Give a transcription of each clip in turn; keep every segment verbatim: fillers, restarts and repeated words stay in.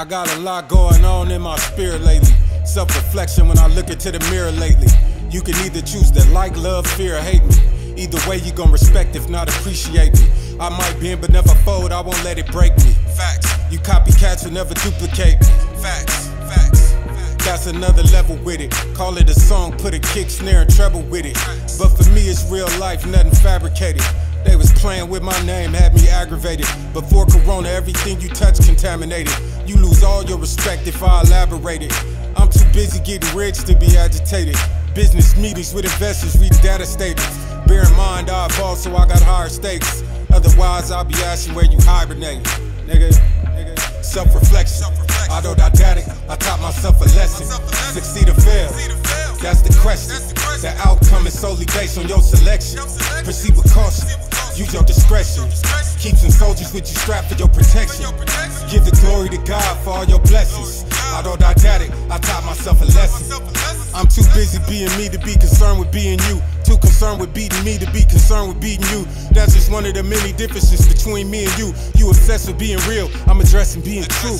I got a lot going on in my spirit lately. Self-reflection when I look into the mirror lately. You can either choose to like, love, fear, or hate me. Either way, you gon' respect, if not appreciate me. I might bend but never fold, I won't let it break me. Facts. You copycats will never duplicate me. Facts. Facts. Facts. That's another level with it. Call it a song, put a kick, snare, and treble with it. Facts. But for me, it's real life, nothing fabricated. They was playing with my name, had me aggravated. Before Corona, everything you touch contaminated. You lose all your respect if I elaborate it. I'm too busy getting rich to be agitated. Business meetings with investors, read data statements. Bear in mind I evolved, so I got higher stakes. Otherwise, I'll be asking where you hibernate. Nigga, nigga. Self-reflection, autodidactic, I taught myself a lesson. Succeed or fail, that's the question. The outcome is solely based on your selection. Proceed with caution, use your discretion. Keep some soldiers with you strapped for your protection. Give the glory to God for all your blessings. Autodidactic, I taught myself a lesson. I'm too busy being me to be concerned with being you. Too concerned with beating me to be concerned with beating you. That's just one of the many differences between me and you. You obsessed with being real, I'm addressing being true.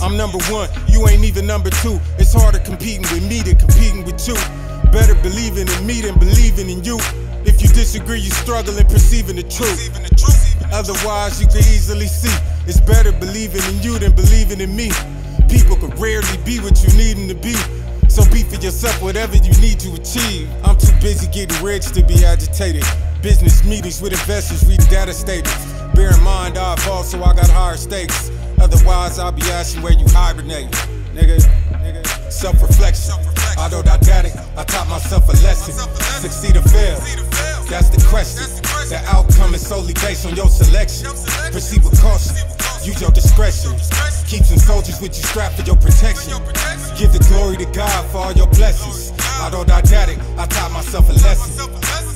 I'm number one, you ain't even number two. It's harder competing with me than competing with you. Better believing in me than believing in you. If you disagree, you struggle in perceiving the truth. Otherwise, you can easily see it's better believing in you than believing in me. People can rarely be what you need them to be. So be for yourself whatever you need to achieve. I'm too busy getting rich to be agitated. Business meetings with investors, read data statements. Bear in mind I evolved, so I got higher stakes. Otherwise, I'll be asking where you hibernate. Nigga, nigga. Self-reflection, autodidactic, I taught myself a lesson. Succeed or fail, that's the question. The outcome is solely based on your selection. Proceed with caution, use your discretion. Keep some soldiers with you strapped for your protection. Give the glory to God for all your blessings. Autodidactic, I taught myself a lesson.